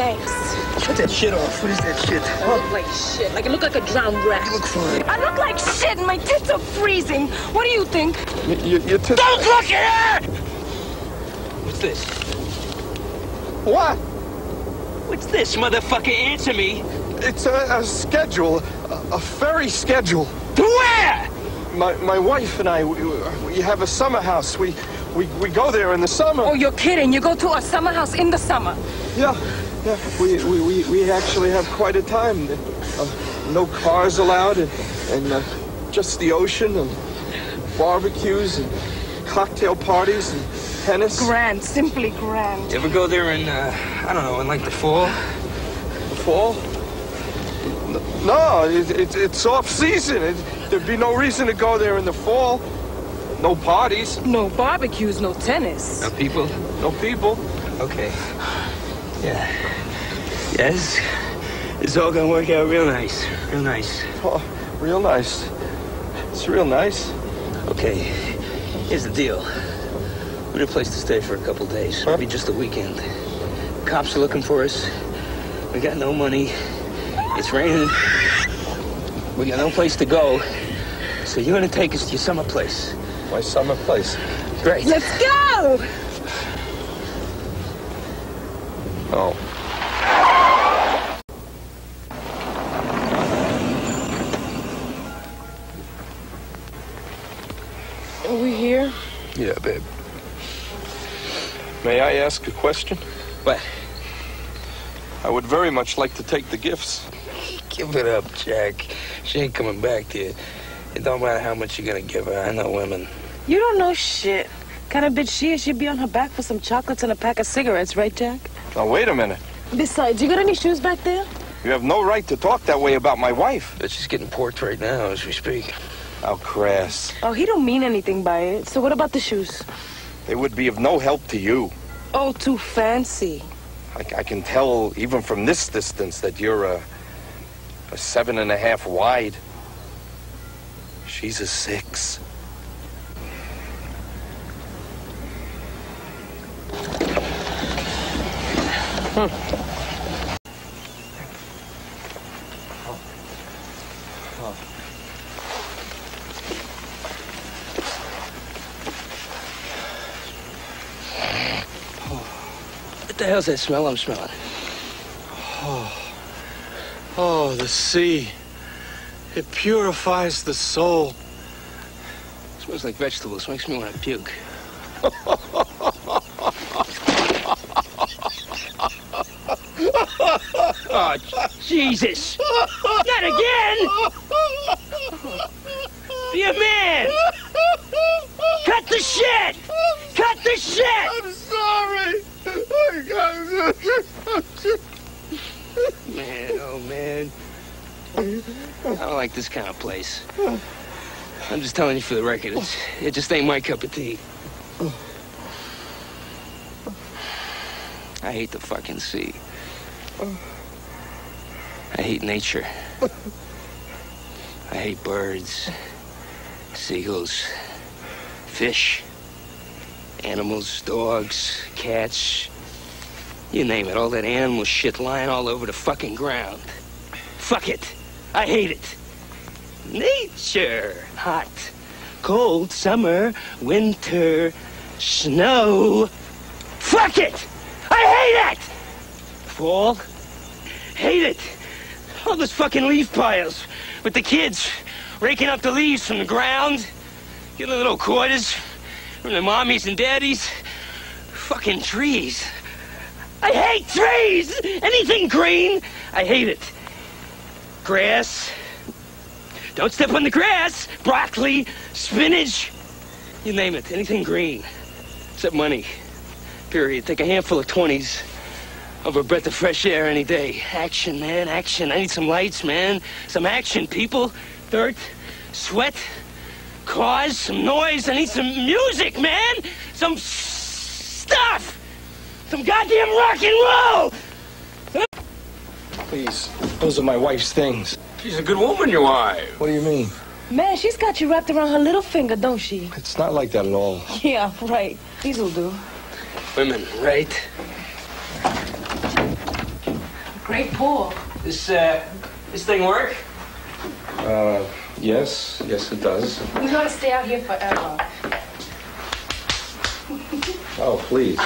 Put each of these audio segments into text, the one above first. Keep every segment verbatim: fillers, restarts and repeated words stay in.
Thanks. Put that shit off. What is that shit? I look like shit. Like I look like a drowned rat. You look fine. I look like shit and my tits are freezing. What do you think? Y your, your tits... Don't look at her! What's this? What? What's this, motherfucker? Answer me. It's a, a schedule. A, a ferry schedule. To where? My, my wife and I, we, we have a summer house. We... We, we go there in the summer. Oh, you're kidding. You go to a summer house in the summer. Yeah, yeah. We, we, we, we actually have quite a time. Uh, no cars allowed and, and uh, just the ocean and barbecues and cocktail parties and tennis. Grand, simply grand. You ever go there in, uh, I don't know, in like the fall? The fall? No, it, it, it's off season. It, there'd be no reason to go there in the fall. No parties. No barbecues, no tennis. No people? No people. Okay. Yeah. Yes. It's all gonna work out real nice. Real nice. Oh, real nice. It's real nice. Okay. Here's the deal. We need a place to stay for a couple days. Huh? Maybe just a weekend. Cops are looking for us. We got no money. It's raining. We got no place to go. So you're gonna take us to your summer place. My summer place. Great. Let's go! Oh. Are we here? Yeah, babe. May I ask a question? What? I would very much like to take the gifts. Give it up, Jack. She ain't coming back to you. It don't matter how much you're gonna give her. I know women. You don't know shit. Kind of bitch she is, she'd be on her back for some chocolates and a pack of cigarettes, right, Jack? Now, wait a minute. Besides, you got any shoes back there? You have no right to talk that way about my wife. But she's getting porked right now as we speak. How crass. Oh, he don't mean anything by it. So what about the shoes? They would be of no help to you. Oh, too fancy. I, I can tell, even from this distance, that you're a, a seven and a half wide. She's a six. Hmm. Oh. Oh. What the hell's that smell I'm smelling? Oh, oh, the sea. It purifies the soul. It smells like vegetables. Makes me want to puke. Oh, Jesus! Not again! Be a man! Cut the shit! Cut the shit! I'm sorry. Man, oh man. I don't like this kind of place. I'm just telling you for the record, it's, it just ain't my cup of tea. I hate the fucking sea. I hate nature. I hate birds, seagulls, fish, animals, dogs, cats, you name it. All that animal shit lying all over the fucking ground. Fuck it. I hate it. Nature. Hot, cold, summer, winter, snow. Fuck it! I hate it! Fall. Hate it. All those fucking leaf piles with the kids raking up the leaves from the ground, getting little quarters from their mommies and daddies. Fucking trees. I hate trees! Anything green, I hate it. Grass. Don't step on the grass. Broccoli, spinach, you name it. Anything green, except money. Period. Take a handful of twenties over a breath of fresh air any day. Action, man, action. I need some lights, man. Some action, people. Dirt, sweat, cars, some noise. I need some music, man. Some stuff. Some goddamn rock and roll. Please, those are my wife's things. She's a good woman, your wife. What do you mean? Man, she's got you wrapped around her little finger, don't she? It's not like that at all. Yeah, right. These will do. Women, right? Great pool. This, uh, this thing work? Uh, yes. Yes, it does. We want to stay out here forever. Oh, please.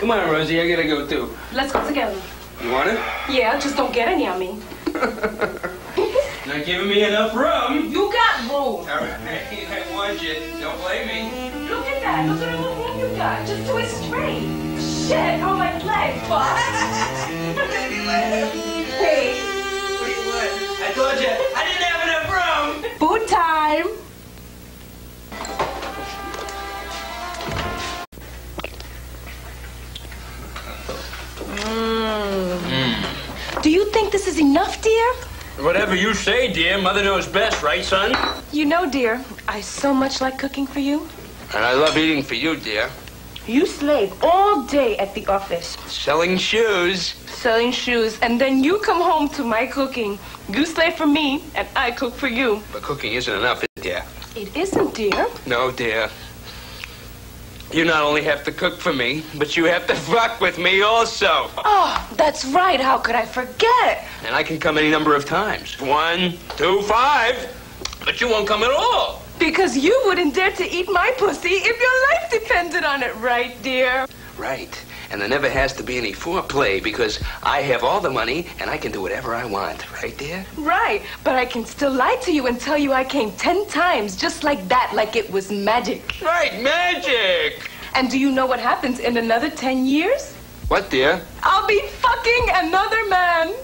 Come on, Rosie. I gotta go, too. Let's go together. You want it? Yeah, just don't get any on me. Not giving me enough room. You got room. All right. I want you. Don't blame me. Look at that. Look at all the room you got. Just do it straight. Shit. Oh, my leg, boss. Hey. What do you want? I told you. I didn't have enough room. Boot time. Mm. Mm. Do you think this is enough, dear? Whatever you say, dear. Mother knows best, right, son? You know, dear, I so much like cooking for you. And I love eating for you, dear. You slave all day at the office. Selling shoes. Selling shoes. And then you come home to my cooking. You slave for me, and I cook for you. But cooking isn't enough, is it, dear? It isn't, dear. No, dear. You not only have to cook for me, but you have to fuck with me also. Oh, that's right. How could I forget? And I can come any number of times. One, two, five. But you won't come at all. Because you wouldn't dare to eat my pussy if your life depended on it, right, dear? Right. And there never has to be any foreplay because I have all the money and I can do whatever I want. Right, dear? Right. But I can still lie to you and tell you I came ten times just like that, like it was magic. Right, magic! And do you know what happens in another ten years? What, dear? I'll be fucking another man.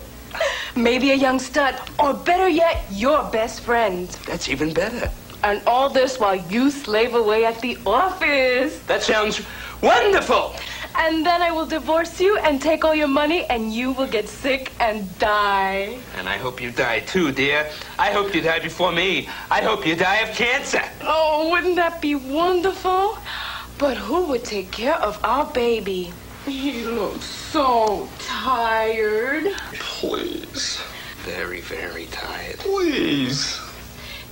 Maybe a young stud, or better yet, your best friend. That's even better. And all this while you slave away at the office. That sounds wonderful. And then I will divorce you and take all your money, and you will get sick and die. And I hope you die, too, dear. I hope you die before me. I hope you die of cancer. Oh, wouldn't that be wonderful? But who would take care of our baby? You look so tired. Please. Very, very tired. Please.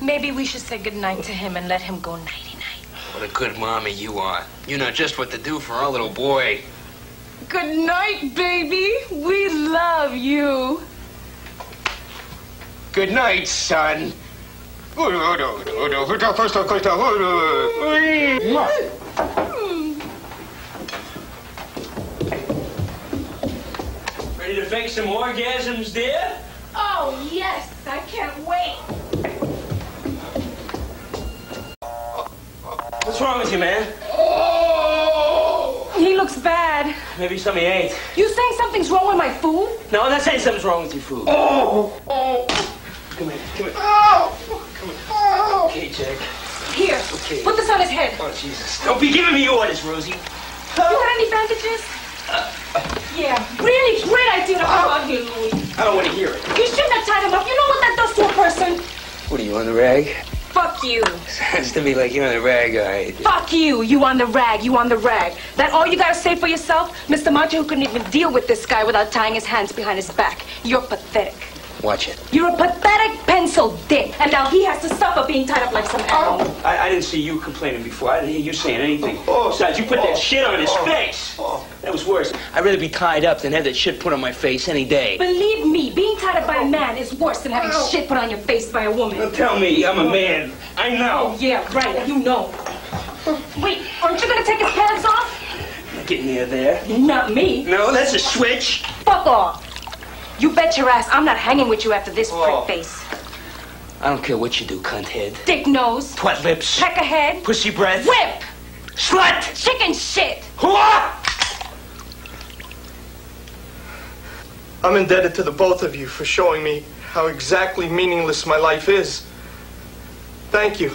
Maybe we should say goodnight to him and let him go nighty-night. What a good mommy you are. You know just what to do for our little boy. Good night, baby. We love you. Good night, son. Ready to fake some orgasms, dear? Oh, yes. I can't wait. What's wrong with you, man? Oh! He looks bad. Maybe something he ate. You saying something's wrong with my food? No, I'm not saying something's wrong with your food. Oh! Oh! Come here, come here. Oh! Come here. Oh! Okay, Jack. Here. Okay. Put this on his head. Oh, Jesus. Don't be giving me orders, Rosie. Oh. You got any bandages? Uh, uh. Yeah. Really great idea to come out here, Louie. I don't want to hear it. You shouldn't have tied him up. You know what that does to a person? What are you, on the rag? Fuck you. Sounds to me like you're on the rag, all right. Fuck you. You on the rag. You on the rag. That all you gotta say for yourself? Mister Macho, who couldn't even deal with this guy without tying his hands behind his back. You're pathetic. Watch it. You're a pathetic pencil dick. And now he has to suffer being tied up like some animal. Oh. I, I didn't see you complaining before. I didn't hear you saying anything. Oh. Besides, you put oh. that shit on his oh. face. Oh. That was worse. I'd rather be tied up than have that shit put on my face any day. Believe me, being tied up by a man is worse than having oh. shit put on your face by a woman. Don't tell me I'm a man. I know. Oh, yeah, right. You know. Wait, aren't you going to take his pants off? Not getting near there. Not me. No, that's a switch. Fuck off. You bet your ass I'm not hanging with you after this oh. prick face. I don't care what you do, cunt head. Dick nose. Twat lips. Pecker head. Pussy breath. Whip. Slut. Chicken shit. Whoa! I'm indebted to the both of you for showing me how exactly meaningless my life is. Thank you.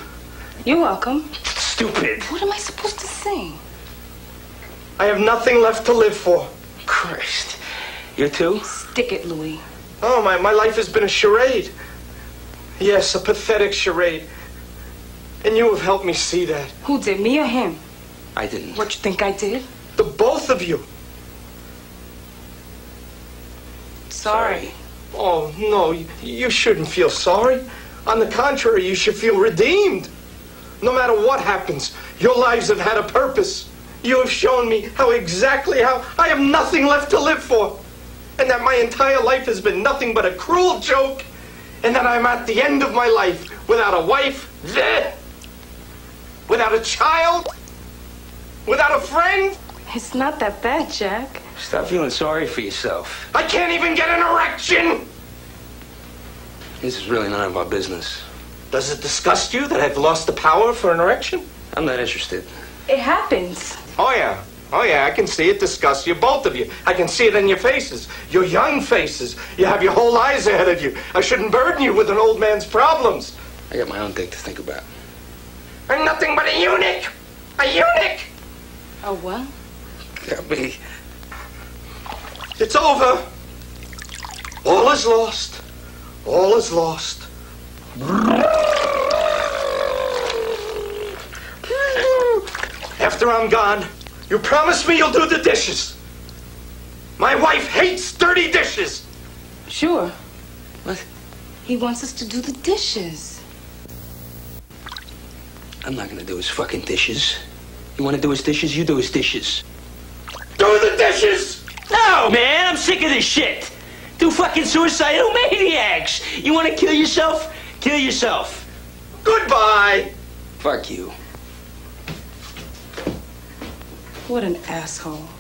You're welcome. Stupid. What am I supposed to sing? I have nothing left to live for. Christ. You too? Stick it, Louie. Oh, my, my life has been a charade. Yes, a pathetic charade. And you have helped me see that. Who did, me or him? I didn't. What, you think I did? The both of you. Sorry. sorry. Oh, no, you, you shouldn't feel sorry. On the contrary, you should feel redeemed. No matter what happens, your lives have had a purpose. You have shown me how exactly how I have nothing left to live for. and that my entire life has been nothing but a cruel joke, and that I'm at the end of my life without a wife, without a child, without a friend. It's not that bad, Jack. Stop feeling sorry for yourself. I can't even get an erection! This is really none of our business. Does it disgust you that I've lost the power for an erection? I'm not interested. It happens. Oh, yeah. Oh, yeah, I can see it disgusts you, both of you. I can see it in your faces, your young faces. You have your whole lives ahead of you. I shouldn't burden you with an old man's problems. I got my own dick to think about. I'm nothing but a eunuch. A eunuch. A what? Got me. It's over. All is lost. All is lost. After I'm gone, you promise me you'll do the dishes. My wife hates dirty dishes. Sure. What? He wants us to do the dishes. I'm not gonna do his fucking dishes. You wanna do his dishes? You do his dishes. Do the dishes! No, man, I'm sick of this shit. Two fucking suicidal maniacs. You wanna kill yourself? Kill yourself. Goodbye. Fuck you. What an asshole.